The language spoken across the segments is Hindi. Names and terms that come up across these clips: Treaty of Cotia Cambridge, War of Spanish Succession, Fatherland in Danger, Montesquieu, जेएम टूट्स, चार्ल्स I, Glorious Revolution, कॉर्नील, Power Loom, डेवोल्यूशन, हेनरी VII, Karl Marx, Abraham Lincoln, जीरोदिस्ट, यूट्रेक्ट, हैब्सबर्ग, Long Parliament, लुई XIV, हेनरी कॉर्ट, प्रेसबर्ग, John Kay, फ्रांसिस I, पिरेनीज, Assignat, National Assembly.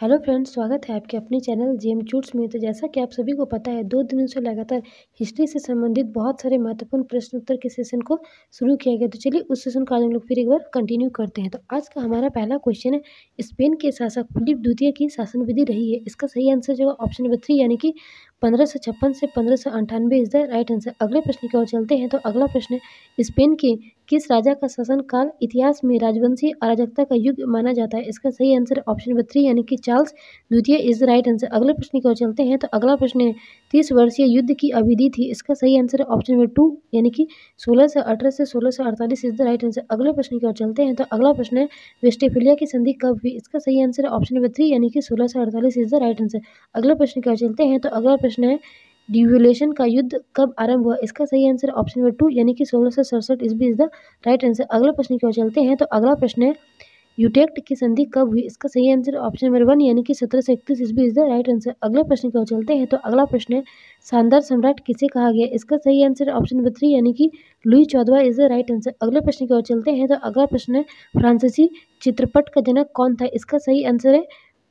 हेलो फ्रेंड्स, स्वागत है आपके अपने चैनल जेएम टूट्स में। तो जैसा कि आप सभी को पता है, 2 दिनों से लगातार हिस्ट्री से संबंधित बहुत सारे महत्वपूर्ण प्रश्न उत्तर के सेशन को शुरू किया गया। तो चलिए उस सेशन को आज हम लोग फिर एक बार कंटिन्यू करते हैं। तो आज का हमारा पहला क्वेश्चन है, स्पेन के शासक फिलिप द्वितीय की शासन विधि रही है। इसका सही आंसर जो ऑप्शन नंबर 3 यानी कि 1556 से 1598 इज द राइट आंसर। अगले प्रश्न की ओर चलते हैं। तो अगला प्रश्न है, स्पेन के किस राजा का शासनकाल इतिहास में राजवंशीय अराजकता का युग माना जाता है। इसका सही आंसर ऑप्शन नंबर 3 यानी कि चार्ल्स द्वितीय इज द राइट आंसर। अगले प्रश्न की ओर चलते हैं। तो अगला प्रश्न है, 30 वर्षीय युद्ध की अवधि थी। इसका सही आंसर ऑप्शन नंबर 2 यानी कि 1618 से 1648 इज द राइट आंसर। अगले प्रश्न की ओर चलते हैं। तो अगला प्रश्न है, वेस्टफेलिया की संधि कब हुई। इसका सही आंसर ऑप्शन नंबर 3 यानी कि 1648 इज द राइट आंसर। अगले प्रश्न की ओर चलते हैं। तो अगला प्रश्न है, डेवोल्यूशन का युद्ध कब आरंभ हुआ। इसका सही आंसर ऑप्शन नंबर 2 यानी कि 1667 ईस्वी इज द राइट आंसर। अगला प्रश्न की ओर चलते हैं। तो अगला प्रश्न है, यूट्रेक्ट की संधि कब हुई। इसका सही आंसर ऑप्शन नंबर 1 यानी कि 1731 ईस्वी इज द राइट आंसर। अगले प्रश्न की ओर चलते हैं। तो अगला प्रश्न है, शानदार सम्राट किसे कहा गया। इसका सही आंसर ऑप्शन नंबर 3 यानी कि Louis 14 is the right answer. अगले प्रश्न की ओर चलते हैं। तो अगला प्रश्न है, फ्रांसीसी चित्रपट का जनक कौन था। इसका सही आंसर है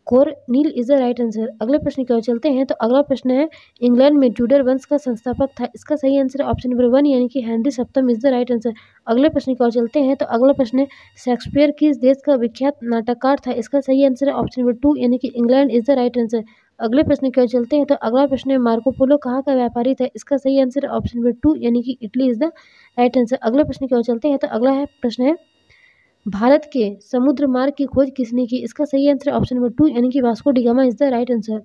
कॉर्नील is the right answer. अगले प्रश्न की ओर चलते हैं। तो अगला प्रश्न है, इंग्लैंड में ट्यूडर वंश का संस्थापक था। इसका सही आंसर ऑप्शन नंबर 1 यानी कि हेनरी VII is the right answer. अगले प्रश्न की ओर चलते हैं। तो अगला प्रश्न है, शेक्सपियर किस देश का विख्यात नाटककार था। इसका सही आंसर ऑप्शन नंबर 2 यानी कि England is the right answer. अगले प्रश्न की ओर चलते हैं। तो अगला प्रश्न है, मार्को पोलो कहाँ का व्यापारी था। इसका सही आंसर ऑप्शन नंबर 2 यानी कि Italy is the right answer. अगले प्रश्न की ओर चलते हैं। तो अगला है प्रश्न है, भारत के समुद्र मार्ग की खोज किसने की। इसका सही आंसर ऑप्शन नंबर 2 यानी कि Vasco da Gama is the right answer.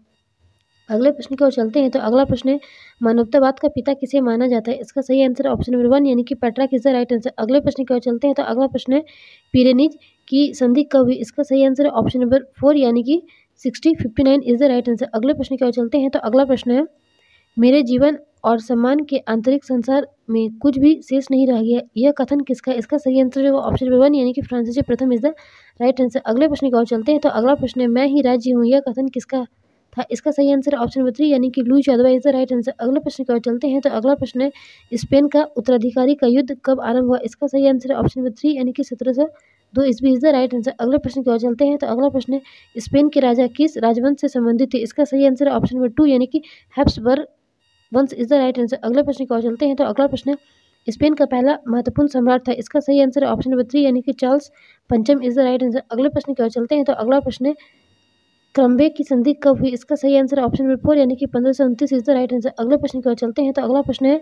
अगले प्रश्न की ओर चलते हैं। तो अगला प्रश्न है, मानवतावाद का पिता किसे माना जाता है। इसका सही आंसर ऑप्शन नंबर 1 यानी कि Petrarch is the right answer. अगले प्रश्न की ओर चलते हैं। तो अगला प्रश्न है, पिरेनीज की संधि कब हुई। इसका सही आंसर ऑप्शन नंबर 4 यानी कि 1659 इज द राइट आंसर। अगले प्रश्न की ओर चलते हैं। तो अगला प्रश्न है, मेरे जीवन और सम्मान के आंतरिक संसार में कुछ भी शेष नहीं रह गया, यह कथन किसका। इसका सही आंसर जो ऑप्शन नंबर 1 यानी कि फ्रांसिस I is the right answer. अगले प्रश्न की ओर चलते हैं। तो अगला प्रश्न है, मैं ही राज्य हूँ, यह कथन किसका था। इसका सही आंसर ऑप्शन नंबर 3 यानी कि लुई XIV is the right answer. अगले प्रश्न की ओर चलते हैं। तो अगला प्रश्न है, स्पेन का उत्तराधिकारी का युद्ध कब आरंभ हुआ। इसका सही आंसर ऑप्शन नंबर 3 यानी कि 1702 ईस्वी इज द राइट आंसर। अगले प्रश्न की ओर चलते हैं। तो अगला प्रश्न है, स्पेन के राजा किस राजवंश से संबंधित थे। इसका सही आंसर ऑप्शन नंबर 2 यानी कि हैब्सबर्ग वंश इज द राइट आंसर। अगले प्रश्न की ओर चलते हैं। तो अगला प्रश्न है, स्पेन का पहला महत्वपूर्ण सम्राट था। इसका सही आंसर ऑप्शन नंबर 3 यानी कि Charles V is the right answer. अगले प्रश्न की ओर चलते हैं। तो अगला प्रश्न है, क्रम्बे की संधि कब हुई। इसका सही आंसर ऑप्शन नंबर 4 यानी कि 1529 इज द राइट आंसर। अगले प्रश्न की ओर चलते हैं। तो अगला प्रश्न है,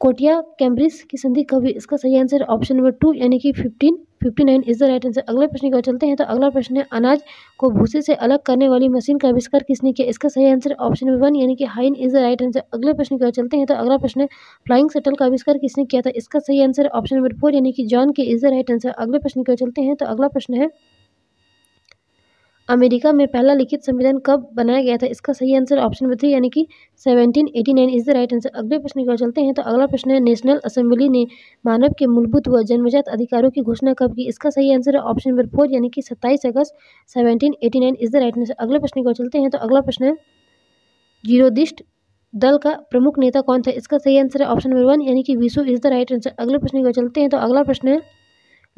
कोटिया कैम्ब्रिज की संधि कब हुई। इसका सही आंसर ऑप्शन नंबर 2 यानी कि 1559 इज द राइट आंसर। अगले प्रश्न की ओर चलते हैं। तो अगला प्रश्न है, अनाज को भूसे से अलग करने वाली मशीन का आविष्कार किसने किया। इसका सही आंसर ऑप्शन नंबर 1 यानी कि हाइन इज द राइट आंसर। अगले प्रश्न की ओर चलते हैं। तो अगला प्रश्न है, फ्लाइंग शटल का आविष्कार किसने किया था। इसका सही आंसर ऑप्शन नंबर 4 यानी कि जॉन के इज द राइट आंसर। अगले प्रश्न की ओर चलते हैं। तो अगला प्रश्न है, अमेरिका में पहला लिखित संविधान कब बनाया गया था। इसका सही आंसर ऑप्शन नंबर 3 यानी कि 1789 इज द राइट आंसर। अगले प्रश्न की ओर चलते हैं। तो अगला प्रश्न है, नेशनल असेंबली ने मानव के मूलभूत व जन्मजात अधिकारों की घोषणा कब की। इसका सही आंसर ऑप्शन नंबर 4 यानी कि 27 अगस्त 1789 इज द राइट आंसर। अगले प्रश्न की ओर चलते हैं। तो अगला प्रश्न है, जीरोदिस्ट दल का प्रमुख नेता कौन था। इसका सही आंसर है ऑप्शन नंबर 1 यानी कि वीसो इज द राइट आंसर। अगले प्रश्न की ओर चलते हैं। तो अगला प्रश्न है,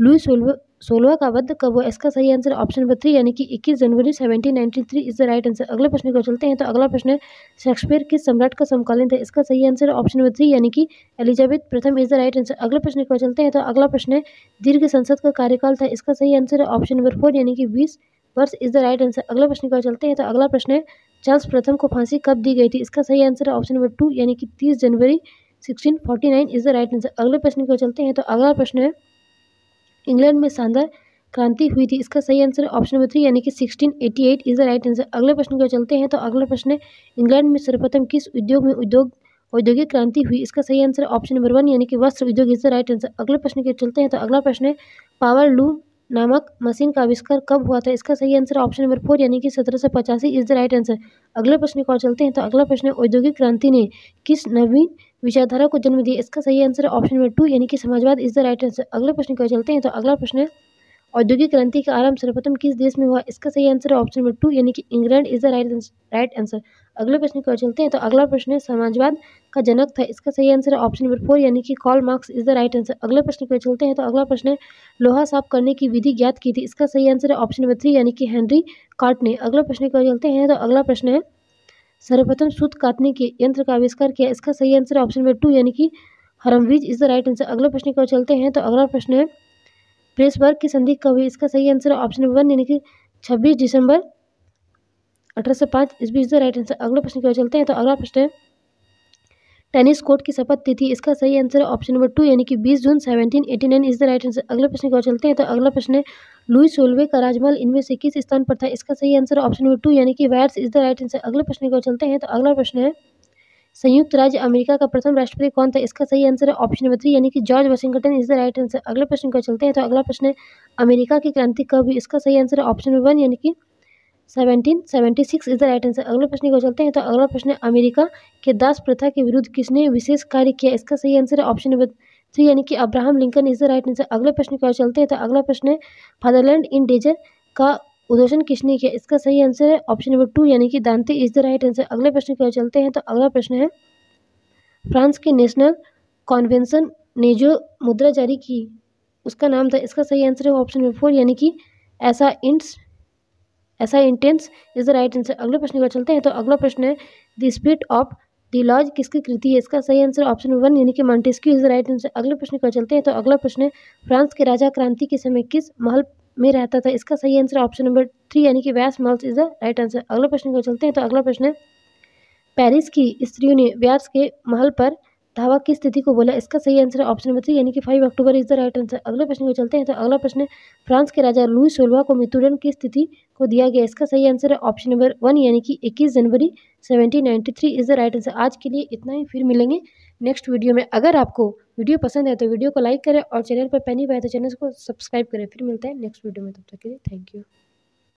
लुई XIV का वध कब हुआ। इसका सही आंसर ऑप्शन नंबर 3 यानी कि 21 जनवरी 1793 इज द राइट आंसर। अगले प्रश्न को चलते हैं। तो अगला प्रश्न है, शेक्सपियर किस सम्राट का समकालीन था। इसका सही आंसर ऑप्शन नंबर 3 यानी कि Elizabeth I is the right answer. अगले प्रश्न को चलते हैं। तो अगला प्रश्न है, दीर्घ संसद का कार्यकाल था। इसका सही आंसर ऑप्शन नंबर 4 यानी कि 20 वर्ष इज द राइट आंसर। अगले प्रश्न को चलते हैं। तो अगला प्रश्न है, चार्ल्स I को फांसी कब दी गई थी। इसका सही आंसर ऑप्शन नंबर 2 यानी कि 30 जनवरी 1649 इज द राइट आंसर। अगले प्रश्न को चलते हैं। तो अगला प्रश्न है, इंग्लैंड में शानदार क्रांति हुई थी। इसका सही आंसर ऑप्शन नंबर 3 यानी कि 1688 इज द राइट आंसर। अगले प्रश्न को चलते हैं। तो अगला प्रश्न है, इंग्लैंड में सर्वप्रथम किस उद्योग में औद्योगिक क्रांति हुई। इसका सही आंसर ऑप्शन नंबर 1 यानी कि वस्त्र उद्योग इज द राइट आंसर। अगले प्रश्न को चलते हैं। तो अगला प्रश्न है, पावर लूम नामक मशीन का आविष्कार कब हुआ था। इसका सही आंसर ऑप्शन नंबर 4 यानी कि 1785 इज द राइट आंसर। अगले प्रश्न को चलते हैं। तो अगला प्रश्न है, औद्योगिक क्रांति ने किस नवीन विचारधारा को जन्म दिया। इसका सही आंसर ऑप्शन नंबर 2 यानी कि समाजवाद इज द राइट आंसर। अगले प्रश्न को चलते हैं। तो अगला प्रश्न है, औद्योगिक क्रांति का आरंभ सर्वप्रथम किस देश में हुआ? इसका सही आंसर है ऑप्शन नंबर 2 यानी कि England is the right answer. अगले प्रश्न की ओर चलते हैं। तो अगला प्रश्न है समाजवाद का जनक था। इसका सही आंसर है ऑप्शन नंबर 4 यानी कि Karl Marx is the right answer. अगले प्रश्न की ओर चलते हैं। तो अगला प्रश्न है लोहा साफ करने की विधि ज्ञात की थी। इसका सही आंसर है ऑप्शन नंबर 3 यानी कि हेनरी कॉर्ट ने। अगला प्रश्न की ओर चलते हैं। तो अगला प्रश्न है सर्वप्रथम सूत काटने के यंत्र का आविष्कार किया। इसका सही आंसर है ऑप्शन नंबर 2 यानी कि हरमवीज इज द राइट आंसर। अगले प्रश्न की ओर चलते हैं। तो अगला प्रश्न है प्रेसबर्ग की संधि कब हुई? इसका सही आंसर है ऑप्शन नंबर 1 यानी कि 26 दिसंबर 1805 ईस्वी इज द राइट आंसर। अगले प्रश्न की ओर चलते हैं। तो अगला प्रश्न है टेनिस कोर्ट की शपथ तिथि। इसका सही आंसर है ऑप्शन नंबर 2 यानी कि 20 जून 1789 इज द राइट आंसर। अगले प्रश्न की ओर चलते हैं। तो अगला प्रश्न है लुई 16वें का राजमहल इनमें से किस स्थान पर था? इसका सही आंसर है ऑप्शन नंबर 2 यानी कि Watts is the right answer. अगले प्रश्न की ओर चलते हैं। तो अगला प्रश्न है संयुक्त राज्य अमेरिका का प्रथम राष्ट्रपति कौन था? इसका सही आंसर है ऑप्शन नंबर 3 यानी कि George Washington is the right answer. अगले प्रश्न को चलते हैं। तो अगला प्रश्न है अमेरिका की क्रांति कब हुई? इसका सही आंसर है ऑप्शन नंबर 1 यानी कि 1776 इज द राइट आंसर। अगले प्रश्न को चलते हैं। तो अगला प्रश्न है अमेरिका के दास प्रथा के विरुद्ध किसने विशेष कार्य किया? इसका सही आंसर है ऑप्शन नंबर 3 यानी कि Abraham Lincoln is the right answer. अगले प्रश्न को चलते हैं। तो अगला प्रश्न है फादरलैंड इन डेंजर का उद्घोषण किसने किया? इसका सही आंसर है ऑप्शन नंबर 2 यानी कि दांते इज द राइट आंसर। अगले प्रश्न की ओर चलते हैं। तो अगला प्रश्न है फ्रांस के नेशनल कॉन्वेंशन ने जो मुद्रा जारी की उसका नाम था? इसका सही आंसर है ऑप्शन नंबर 4 यानी कि ऐसा इंटेंस इज द राइट आंसर। अगले प्रश्न की ओर चलते हैं। तो अगला प्रश्न है the spirit of the laws किसकी कृति है? इसका सही आंसर ऑप्शन नंबर 1 यानी कि Montesquieu is the right answer. अगले प्रश्न की ओर चलते हैं। तो अगला प्रश्न है फ्रांस के राजा क्रांति के समय किस महल में रहता था? इसका सही आंसर ऑप्शन नंबर 3 यानी कि वैस महल इज द राइट आंसर। अगला प्रश्न को चलते हैं। तो अगला प्रश्न है पेरिस की स्त्रियों ने व्यास के महल पर धावा किस तिथि को बोला? इसका सही आंसर है ऑप्शन नंबर 3 यानी कि 5 अक्टूबर इज द राइट आंसर। अगले प्रश्न को चलते हैं। तो अगला प्रश्न है फ्रांस के राजा लुई 16 को मृत्युदंड किस तिथि को दिया गया? इसका सही आंसर है ऑप्शन नंबर 1 यानी कि 21 जनवरी 1793 इज द राइट आंसर। आज के लिए इतना ही, फिर मिलेंगे नेक्स्ट वीडियो में। अगर आपको वीडियो पसंद है तो वीडियो को लाइक करें और चैनल पर पहली बार तो चैनल को सब्सक्राइब करें। फिर मिलता है नेक्स्ट वीडियो में, तब तक के लिए थैंक यू।